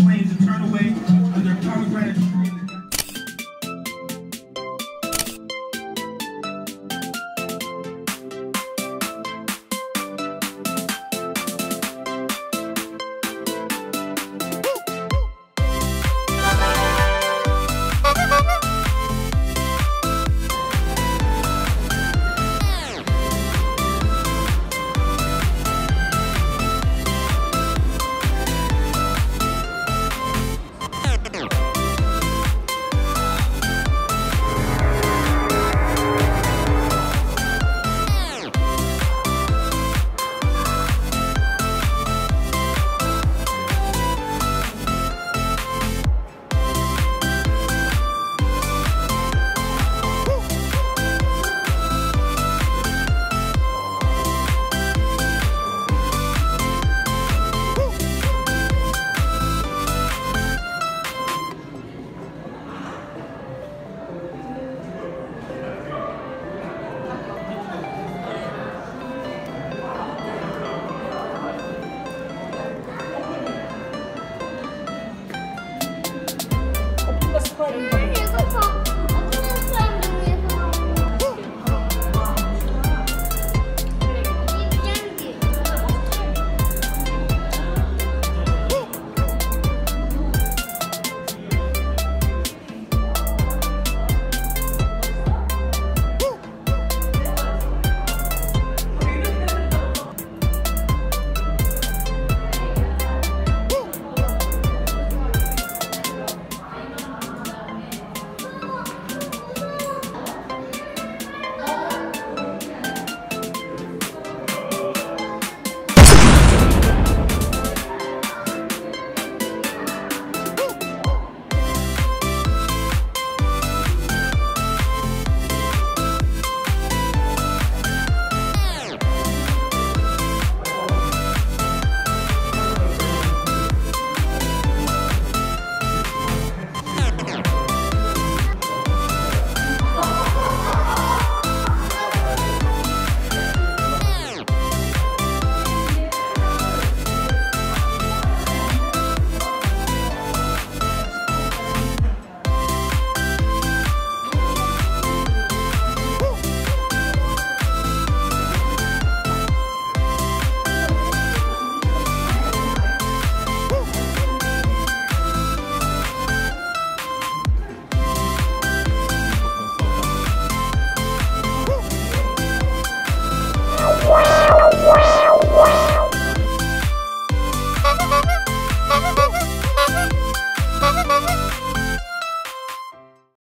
Slain to turn away